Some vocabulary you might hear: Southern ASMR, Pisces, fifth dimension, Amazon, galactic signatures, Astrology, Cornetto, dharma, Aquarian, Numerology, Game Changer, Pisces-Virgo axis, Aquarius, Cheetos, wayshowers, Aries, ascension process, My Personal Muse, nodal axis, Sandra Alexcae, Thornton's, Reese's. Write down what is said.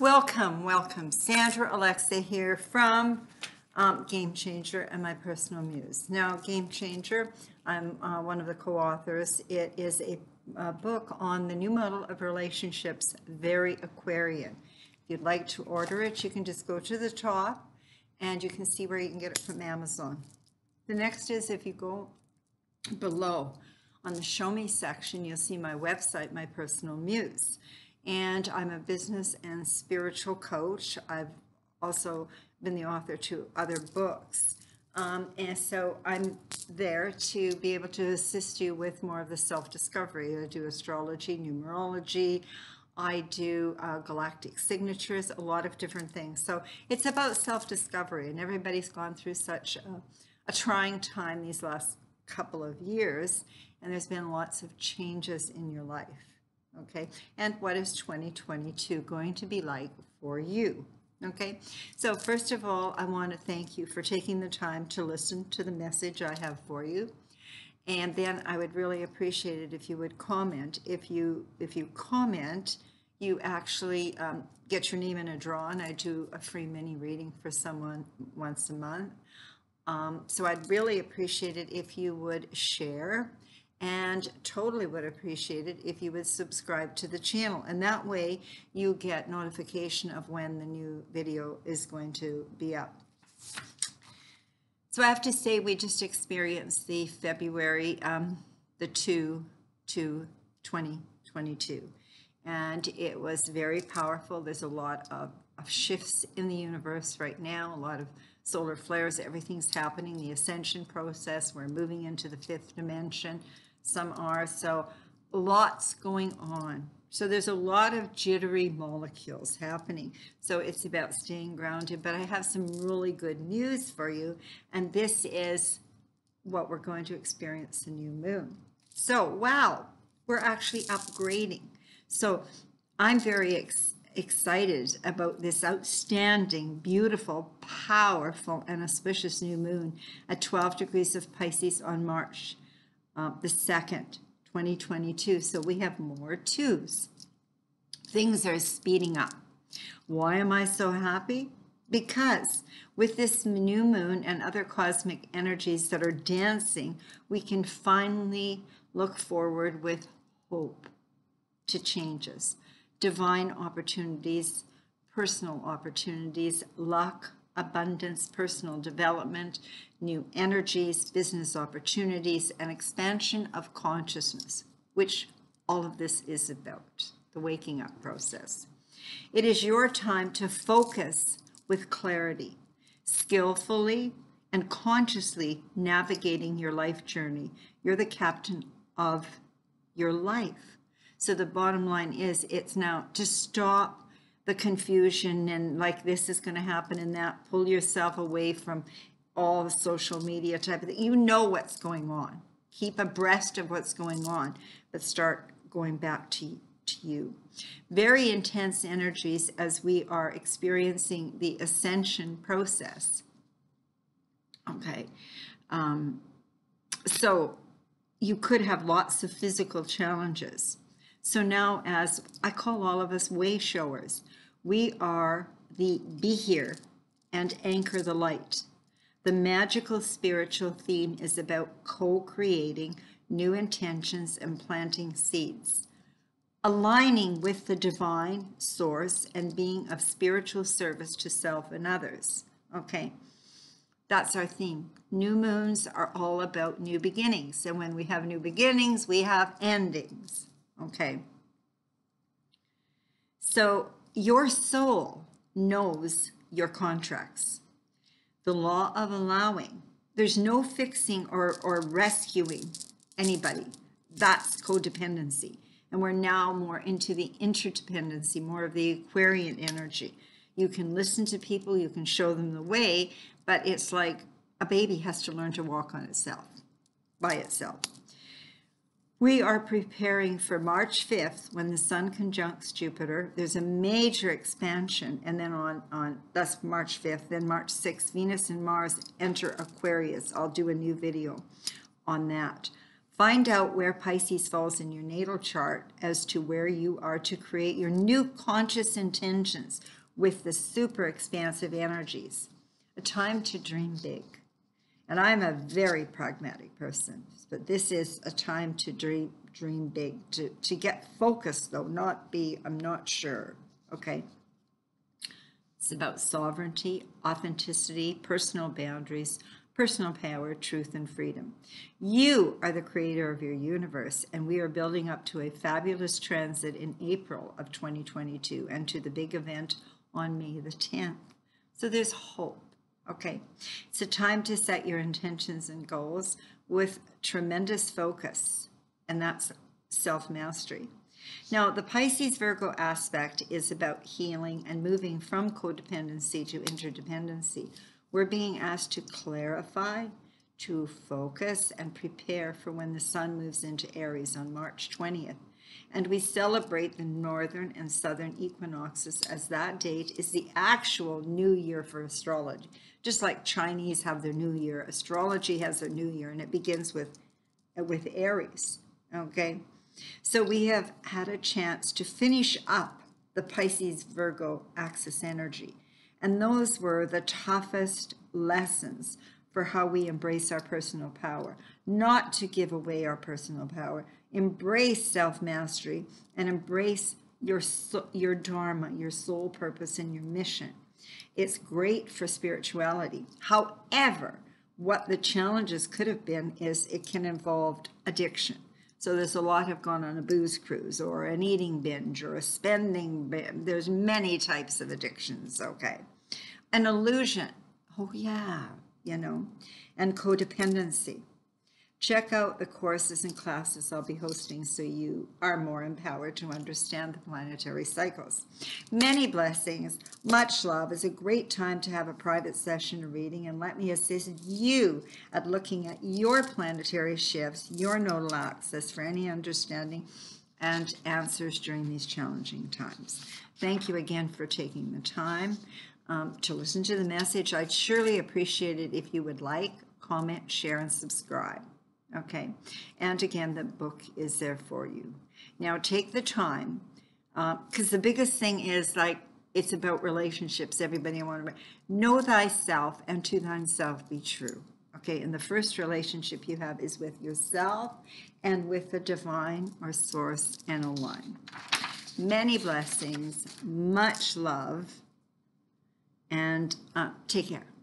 Welcome. Sandra Alexcae here from Game Changer and My Personal Muse. Now, Game Changer, I'm one of the co-authors. It is a book on the new model of relationships, very Aquarian. If you'd like to order it, you can just go to the top and you can see where you can get it from Amazon. The next is, if you go below on the Show Me section, you'll see my website, My Personal Muse. And I'm a business and spiritual coach. I've also been the author to other books. And so I'm there to be able to assist you with more of the self-discovery. I do astrology, numerology. I do galactic signatures, a lot of different things. So it's about self-discovery, and everybody's gone through such a trying time these last couple of years, and there's been lots of changes in your life. Okay, and what is 2022 going to be like for you? Okay, so first of all, I want to thank you for taking the time to listen to the message I have for you. And then I would really appreciate it if you would comment. If you comment, you actually get your name in a draw, and I do a free mini reading for someone once a month. So I'd really appreciate it if you would share, and totally would appreciate it if you would subscribe to the channel. And that way you get notification of when the new video is going to be up. So I have to say, we just experienced the February, the 2/2/2022. And it was very powerful. There's a lot of shifts in the universe right now, a lot of solar flares, everything's happening, the ascension process, we're moving into the fifth dimension, some are, so lots going on. So there's a lot of jittery molecules happening, so it's about staying grounded. But I have some really good news for you, and this is what we're going to experience, the new moon. So wow, we're actually upgrading. So I'm very excited about this outstanding, beautiful, powerful, and auspicious new moon at 12 degrees of Pisces on March the 2nd, 2022. So we have more twos. Things are speeding up. Why am I so happy? Because with this new moon and other cosmic energies that are dancing, we can finally look forward with hope to changes. Divine opportunities, personal opportunities, luck, abundance, personal development, new energies, business opportunities, and expansion of consciousness, which all of this is about, the waking up process. It is your time to focus with clarity, skillfully and consciously navigating your life journey. You're the captain of your life. So the bottom line is, it's now to stop the confusion and like this is going to happen and that. Pull yourself away from all the social media type of thing. You know what's going on. Keep abreast of what's going on, but start going back to you. Very intense energies as we are experiencing the ascension process. Okay. So you could have lots of physical challenges. So now, as I call all of us wayshowers, we are the be here and anchor the light. The magical spiritual theme is about co-creating new intentions and planting seeds, aligning with the divine source and being of spiritual service to self and others. Okay, that's our theme. New moons are all about new beginnings. And when we have new beginnings, we have endings. Okay, so your soul knows your contracts. The law of allowing. There's no fixing or rescuing anybody. That's codependency. And we're now more into the interdependency, more of the Aquarian energy. You can listen to people, you can show them the way, but it's like a baby has to learn to walk on itself, by itself. We are preparing for March 5th, when the sun conjuncts Jupiter. There's a major expansion, and then that's March 5th, then March 6th, Venus and Mars enter Aquarius. I'll do a new video on that. Find out where Pisces falls in your natal chart as to where you are to create your new conscious intentions with the super expansive energies. A time to dream big. And I'm a very pragmatic person, but this is a time to dream big, to get focused though, not be, I'm not sure, okay? It's about sovereignty, authenticity, personal boundaries, personal power, truth, and freedom. You are the creator of your universe, and we are building up to a fabulous transit in April of 2022 and to the big event on May the 10th. So there's hope, okay? It's a time to set your intentions and goals with tremendous focus, and that's self-mastery. Now, the Pisces-Virgo aspect is about healing and moving from codependency to interdependency. We're being asked to clarify, to focus, and prepare for when the sun moves into Aries on March 20th. And we celebrate the northern and southern equinoxes, as that date is the actual new year for astrology. Just like Chinese have their new year, astrology has their new year, and it begins with Aries, okay? So we have had a chance to finish up the Pisces-Virgo axis energy. And those were the toughest lessons for how we embrace our personal power. Not to give away our personal power. Embrace self-mastery and embrace your dharma, your soul purpose, and your mission. It's great for spirituality. However, what the challenges could have been is it can involve addiction. So there's a lot have gone on a booze cruise or an eating binge or a spending binge. There's many types of addictions, okay? An illusion, oh yeah, you know, and codependency. Check out the courses and classes I'll be hosting so you are more empowered to understand the planetary cycles. Many blessings, much love. It's a great time to have a private session reading, and let me assist you at looking at your planetary shifts, your nodal axis for any understanding and answers during these challenging times. Thank you again for taking the time. To listen to the message, I'd surely appreciate it if you would like, comment, share, and subscribe. Okay, and again, the book is there for you. Now, take the time, because the biggest thing is, like, it's about relationships. Everybody, I want to know thyself, and to thyself be true. Okay, and the first relationship you have is with yourself and with the divine or source and align. Many blessings, much love. And take care.